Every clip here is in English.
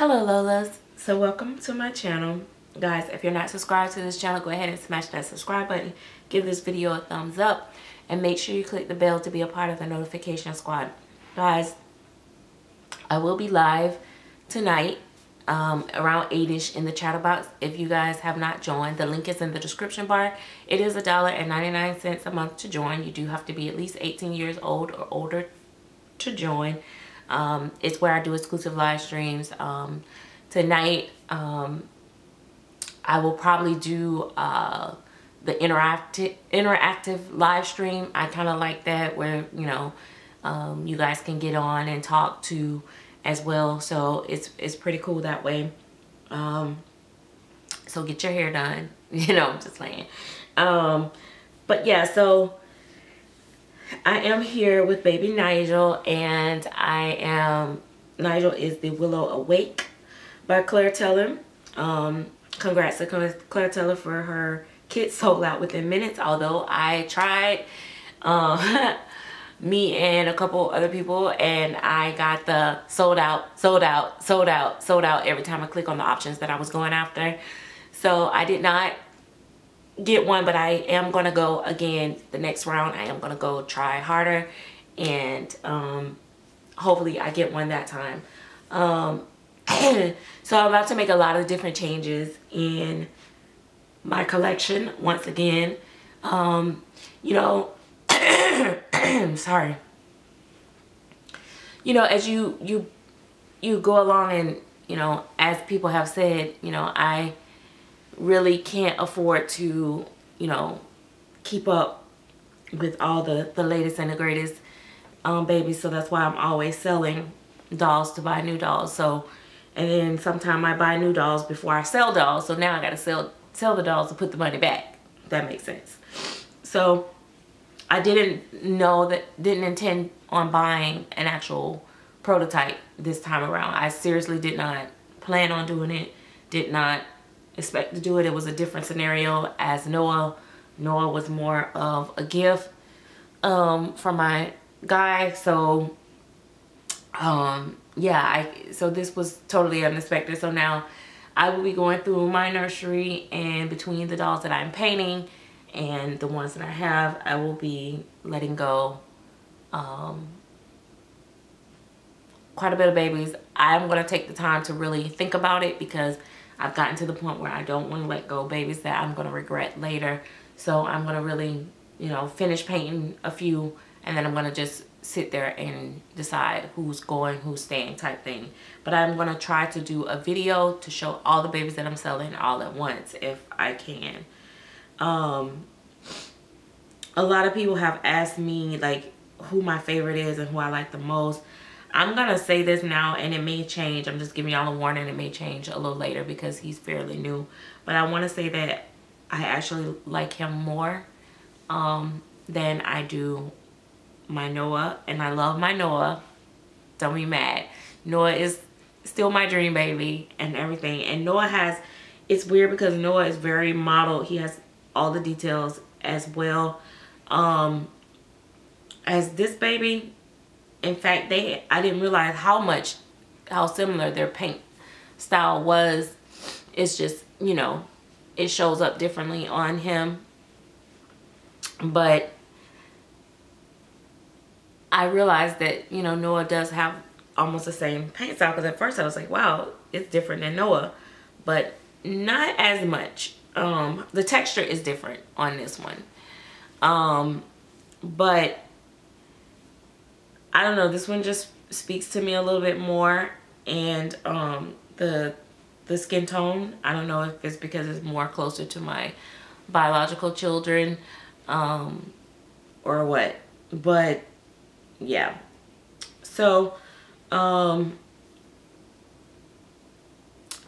Hello Lolas, so welcome to my channel. Guys, if you're not subscribed to this channel, go ahead and smash that subscribe button, give this video a thumbs up, and make sure you click the bell to be a part of the notification squad. Guys, I will be live tonight around 8ish in the chatterbox. If you guys have not joined, the link is in the description bar. It is $1.99 a month to join. You do have to be at least 18 years old or older to join. It's where I do exclusive live streams. Tonight I will probably do the interactive live stream. I kind of like that, where you know you guys can get on and talk to as well, so it's pretty cool that way. So get your hair done, you know, I'm just playing. But yeah, so I am here with baby Nigel, and Nigel is the Willow Awake by Claire Taylor. Congrats to Claire Taylor for her kit sold out within minutes, although I tried, me and a couple other people, and I got the sold out every time I click on the options that I was going after. So I did not get one, but I am gonna go again the next round. I am gonna go try harder, and hopefully I get one that time. So I'm about to make a lot of different changes in my collection once again. You know, sorry, you know, as you go along, and you know, as people have said, you know, I really can't afford to, you know, keep up with all the latest and the greatest babies, so that's why I'm always selling dolls to buy new dolls. So, and then sometimes I buy new dolls before I sell dolls, so now I gotta sell the dolls to put the money back, if that makes sense. So I didn't intend on buying an actual prototype this time around. I seriously did not plan on doing it, did not expect to do it. It was a different scenario, as Noah was more of a gift from my guy. So yeah, so this was totally unexpected. So now I will be going through my nursery, and between the dolls that I'm painting and the ones that I have, I will be letting go quite a bit of babies. I'm gonna take the time to really think about it, because I've gotten to the point where I don't want to let go babies that I'm going to regret later. So I'm going to really, you know, finish painting a few, and then I'm going to just sit there and decide who's going, who's staying type thing. But I'm going to try to do a video to show all the babies that I'm selling all at once if I can. A lot of people have asked me like who my favorite is and who I like the most. I'm gonna say this now, and it may change. I'm just giving y'all a warning, it may change a little later because he's fairly new. But I wanna say that I actually like him more than I do my Noah, and I love my Noah. Don't be mad. Noah is still my dream baby and everything. And Noah has, it's weird because Noah is very modeled. He has all the details as well as this baby. In fact, I didn't realize how similar their paint style was. It's just, you know, it shows up differently on him. But I realized that, you know, Noah does have almost the same paint style, because at first I was like, wow, it's different than Noah, but not as much. The texture is different on this one. But I don't know, this one just speaks to me a little bit more, and the skin tone, I don't know if it's because it's more closer to my biological children or what, but yeah. So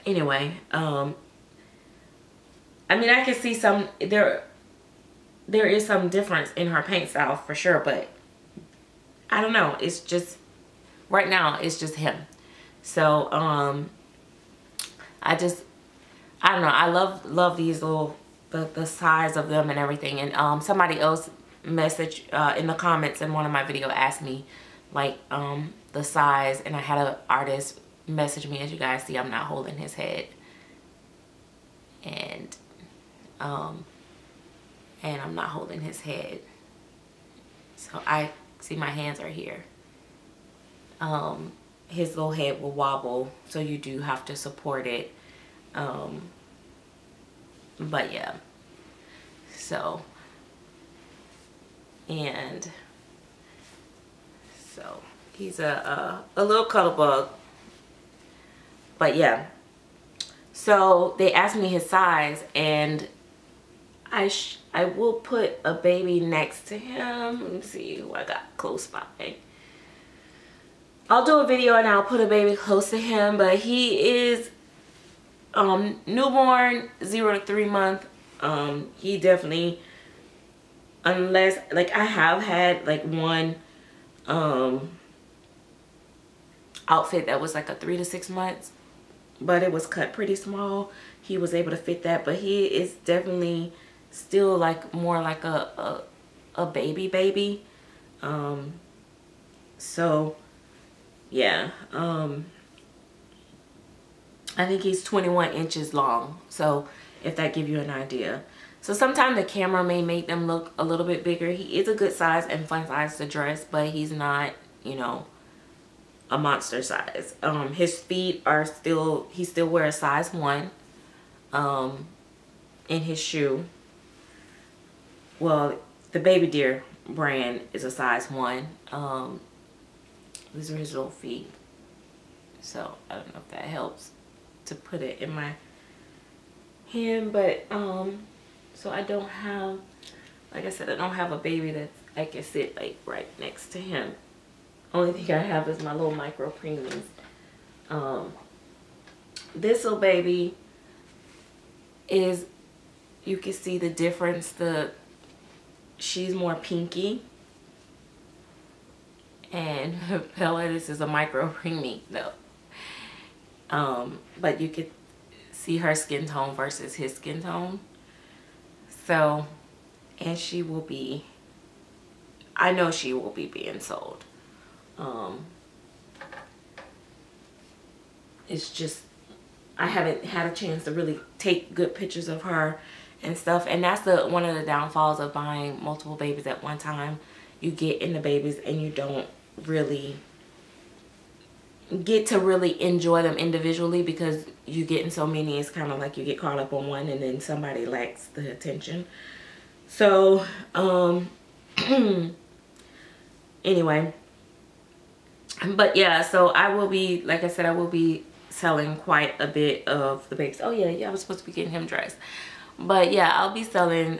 anyway, I mean, I can see there is some difference in her paint style for sure, but I don't know, it's just, right now, it's just him. So, I don't know, I love these little, the size of them and everything. And somebody else messaged in the comments in one of my videos, asked me, like, the size, and I had an artist messaged me. As you guys see, I'm not holding his head. And I'm not holding his head. So I see my hands are here. His little head will wobble, so you do have to support it. But yeah. So, and so he's a little cuddle bug. But yeah. So they asked me his size, and I will put a baby next to him. Let me see who I got close by. I'll do a video and I'll put a baby close to him, but he is newborn, 0 to 3 month. He definitely, unless, like, I have had like one outfit that was like a 3 to 6 months, but it was cut pretty small. He was able to fit that, but he is definitely still like more like a baby. So yeah, I think he's 21 inches long, so if that gives you an idea. So sometimes the camera may make them look a little bit bigger. He is a good size and fun size to dress, but he's not, you know, a monster size. His feet are still, he still wears size 1 in his shoe. Well, the Baby Deer brand is a size 1. These are his little feet. So I don't know if that helps to put it in my hand, but so I don't have, like I said, I don't have a baby that I can sit like right next to him. Only thing I have is my little micro preemies. This little baby is, you can see the difference. She's more pinky. And Bella, this is a micro preemie though. But you could see her skin tone versus his skin tone. So, and she will be, I know she will be being sold. It's just, I haven't had a chance to really take good pictures of her and stuff. And that's one of the downfalls of buying multiple babies at one time. You get into babies and you don't really get to really enjoy them individually, because you get in so many, it's kind of like you get caught up on one and then somebody lacks the attention. So anyway, but yeah, so I will be, like I said, I will be selling quite a bit of the babies. Oh yeah, yeah, I was supposed to be getting him dressed, but yeah, I'll be selling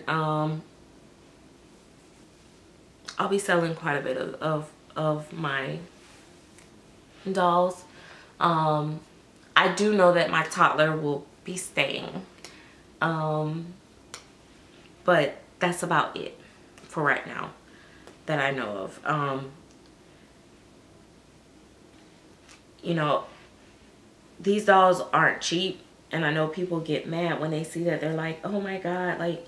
quite a bit of my dolls. I do know that my toddler will be staying, but that's about it for right now that I know of. You know, these dolls aren't cheap, and I know people get mad when they see that. They're like, oh my god, like,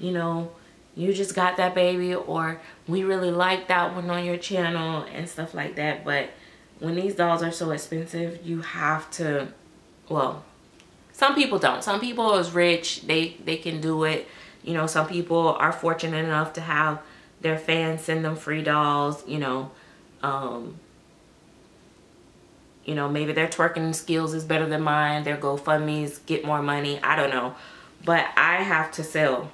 you know, you just got that baby, or we really like that one on your channel and stuff like that. But when these dolls are so expensive, you have to, well, some people don't. Some people is rich, they can do it. You know, some people are fortunate enough to have their fans send them free dolls, you know, maybe their twerking skills is better than mine, their GoFundMe's get more money, I don't know. But I have to sell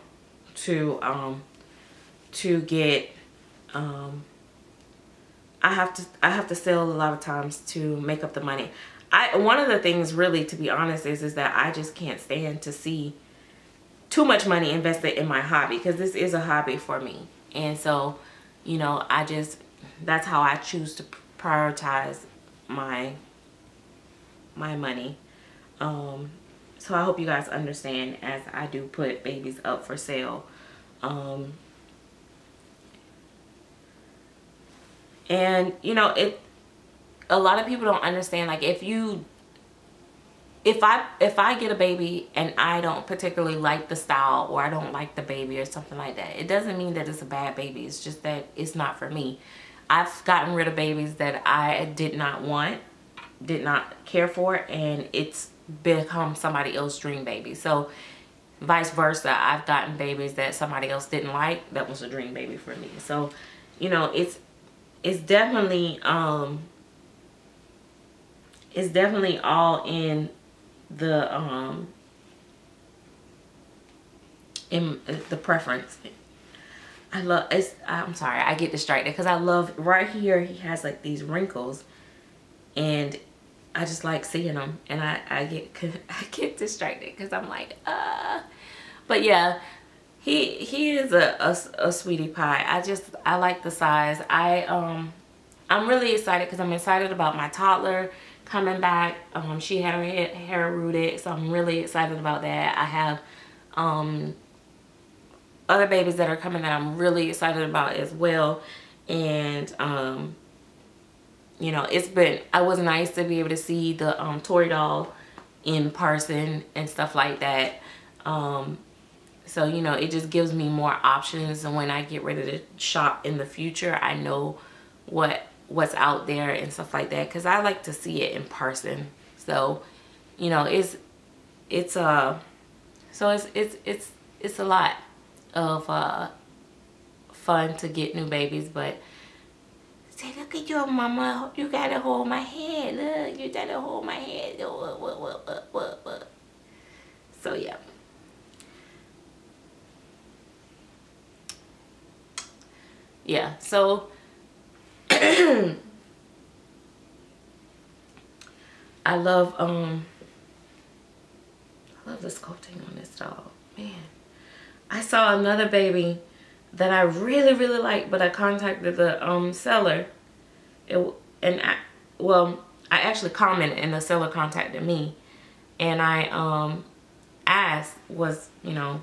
to get, I have to sell a lot of times to make up the money. One of the things, really, to be honest, is that I just can't stand to see too much money invested in my hobby, because this is a hobby for me. And so, you know, I just, that's how I choose to prioritize my money. So I hope you guys understand as I do put babies up for sale. And you know, a lot of people don't understand, like, if I get a baby and I don't particularly like the style, or I don't like the baby or something like that, it doesn't mean that it's a bad baby. It's just that it's not for me. I've gotten rid of babies that I did not want did not care for, and it's become somebody else's dream baby. So vice versa, I've gotten babies that somebody else didn't like that was a dream baby for me. So, you know, it's definitely it's definitely all in the preference. I love it's I'm sorry, I get distracted because I love right here he has like these wrinkles, and I just like seeing them, and I get distracted because I'm like but yeah, he is a sweetie pie. I like the size. I'm really excited because I'm excited about my toddler coming back. She had her hair rooted, so I'm really excited about that. I have other babies that are coming that I'm really excited about as well, and you know, it was nice to be able to see the Tori doll in person and stuff like that. So, you know, it just gives me more options, and when I get ready to shop in the future, I know what's out there and stuff like that, because I like to see it in person. So, you know, it's a lot of fun to get new babies, but say, look at your mama, you gotta hold my head, look, you gotta hold my head. So yeah, so I love the sculpting on this doll, man. I saw another baby that I really like, but I contacted the seller, I actually commented and the seller contacted me, and I asked, you know,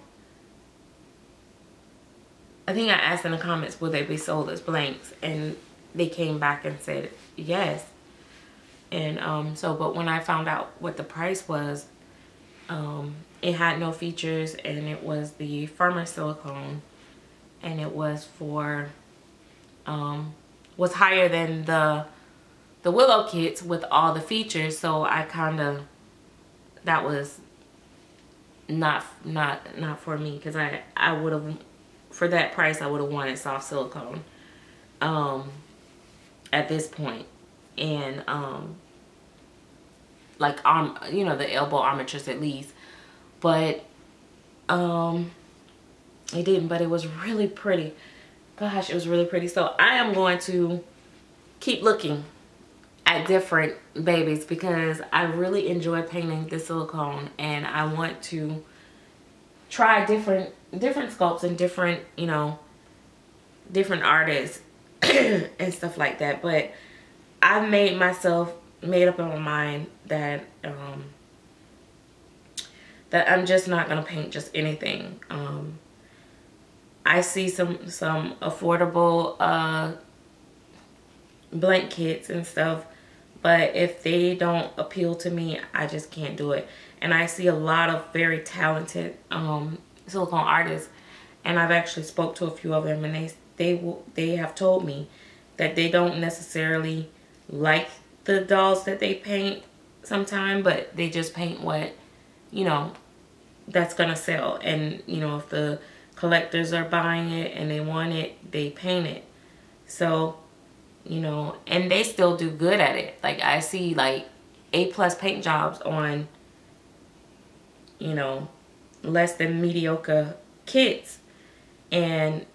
I think I asked in the comments, will they be sold as blanks, and they came back and said yes. And so, but when I found out what the price was, it had no features, and it was the firmer silicone, and it was for was higher than the Willow kits with all the features. So I kind of, that was not for me, because I would have, for that price, I would have wanted soft silicone at this point. And like you know, the elbow armatures at least, but it didn't, but it was really pretty. Gosh, it was really pretty. So I am going to keep looking at different babies because I really enjoy painting the silicone, and I want to try different sculpts and different, you know, different artists and stuff like that. But I've made up in my mind that that I'm just not gonna paint just anything. I see some affordable blank kits and stuff, but if they don't appeal to me, I just can't do it. And I see a lot of very talented silicone artists, and I've actually spoke to a few of them, and they have told me that they don't necessarily like the dolls that they paint sometimes, but they just paint what, you know, that's gonna sell. And you know, if the collectors are buying it and they want it, they paint it. So, you know, and they still do good at it. Like I see like A+ paint jobs on, you know, less than mediocre kits, and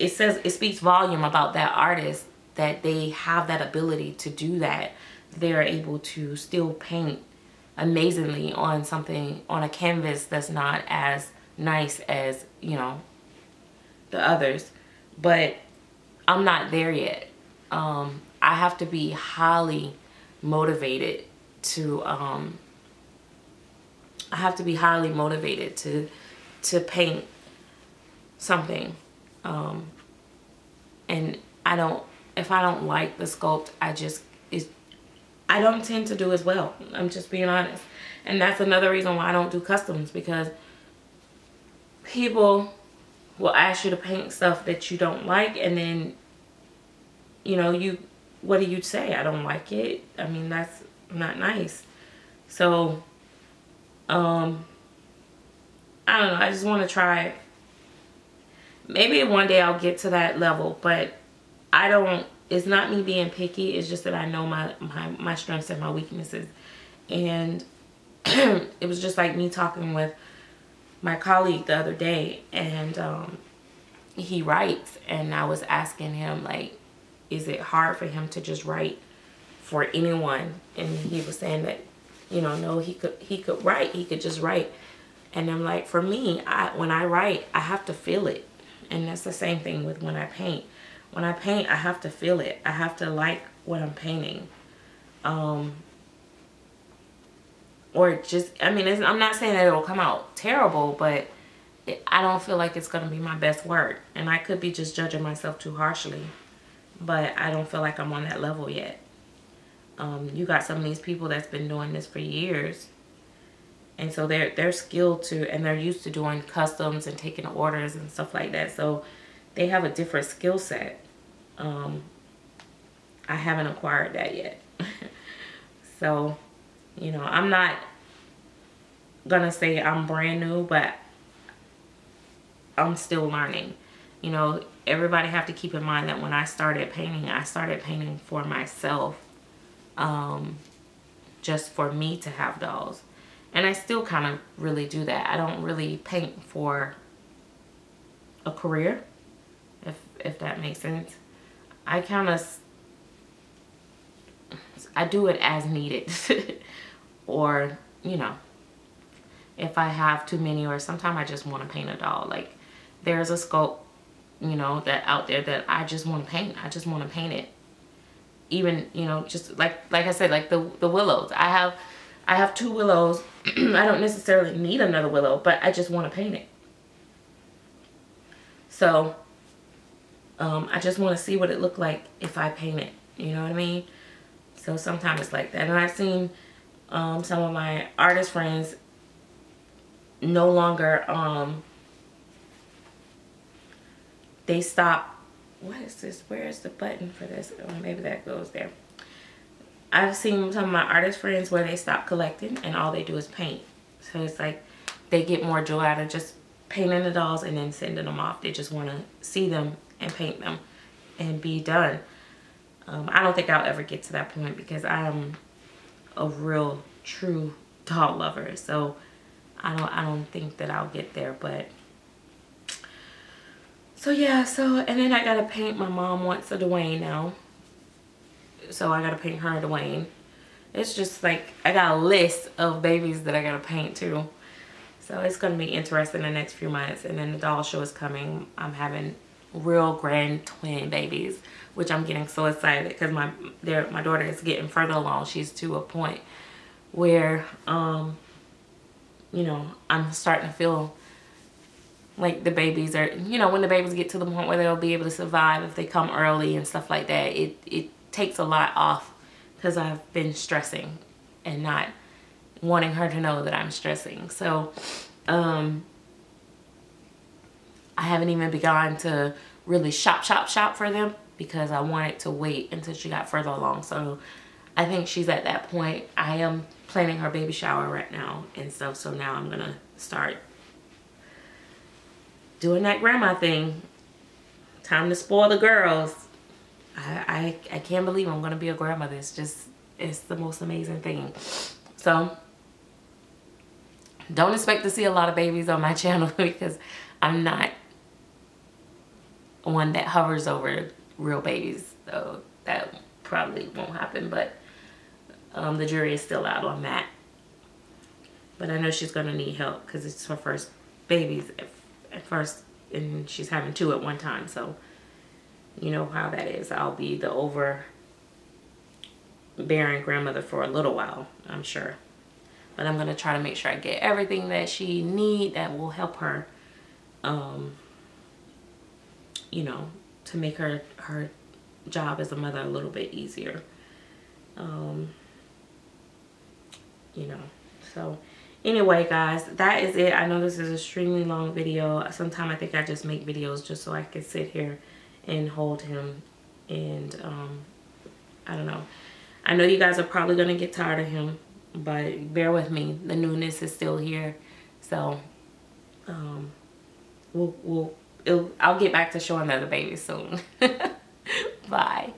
it says, it speaks volume about that artist that they have that ability to do that. They're able to still paint amazingly on something, on a canvas that's not as nice as, you know, the others. But I'm not there yet. I have to be highly motivated to I have to be highly motivated to paint something. And if I don't like the sculpt, I don't tend to do as well. I'm just being honest. And that's another reason why I don't do customs, because people will ask you to paint stuff that you don't like, and then, you know, what do you say? I don't like it. I mean, that's I'm not nice. So, I don't know. I just want to try it. Maybe one day I'll get to that level, but I don't, it's not me being picky. It's just that I know my strengths and my weaknesses. And it was just like me talking with my colleague the other day, and he writes, and I was asking him, like, is it hard for him to just write for anyone? And he was saying that, you know, no, he could write, he could just write. And I'm like, for me, when I write, I have to feel it. And that's the same thing with when I paint. When I paint, I have to feel it. I have to like what I'm painting. Or just, I mean, I'm not saying that it'll come out terrible, but I don't feel like it's going to be my best work. And I could be just judging myself too harshly, but I don't feel like I'm on that level yet. You got some of these people that's been doing this for years. And so they're skilled to, and they're used to doing customs and taking orders and stuff like that. So they have a different skill set. I haven't acquired that yet. So, you know, I'm not gonna say I'm brand new, but I'm still learning. You know, everybody have to keep in mind that when I started painting for myself, just for me to have dolls. And I still kind of really do that. I don't really paint for a career, if that makes sense. I kind of, I do it as needed. Or, you know, if I have too many, or sometimes I just want to paint a doll. Like, there's a sculpt, you know, that out there that I just want to paint. I just want to paint it. Even, you know, just like I said, like the willows. I have two willows. I don't necessarily need another willow, but I just want to paint it. So, I just want to see what it looked like if I paint it. You know what I mean? So sometimes it's like that. And I've seen some of my artist friends no longer, they stop. What is this? Where is the button for this? Oh, maybe that goes there. I've seen some of my artist friends where they stop collecting and all they do is paint. So it's like they get more joy out of just painting the dolls and then sending them off. They just want to see them and paint them and be done. I don't think I'll ever get to that point because I am a real true doll lover. So I don't think that I'll get there, but so yeah, so and then I gotta paint. My mom wants a Dwayne now. So I gotta paint her a Dwayne. It's just like I got a list of babies that I gotta paint too. So it's gonna be interesting the next few months. And then the doll show is coming. I'm having real grand twin babies, which I'm getting so excited because my daughter is getting further along. She's to a point where you know, I'm starting to feel like the babies are, you know, when the babies get to the point where they'll be able to survive if they come early and stuff like that, it takes a lot off because I've been stressing and not wanting her to know that I'm stressing. So I haven't even begun to really shop for them because I wanted to wait until she got further along. So I think she's at that point. I am planning her baby shower right now and stuff. So now I'm gonna start doing that grandma thing. Time to spoil the girls. I can't believe I'm gonna be a grandmother. It's the most amazing thing. So don't expect to see a lot of babies on my channel because I'm not one that hovers over real babies. So that probably won't happen, but the jury is still out on that. But I know she's gonna need help because it's her first babies at first, and she's having two at one time. So you know how that is. I'll be the overbearing grandmother for a little while, I'm sure. But I'm gonna try to make sure I get everything that she needs that will help her, you know, to make her job as a mother a little bit easier. You know, so anyway, guys, that is it. I know this is an extremely long video. Sometimes I think I just make videos just so I can sit here and hold him, and I don't know. I know you guys are probably going to get tired of him, but bear with me. The newness is still here. So I'll get back to showing another baby soon. Bye.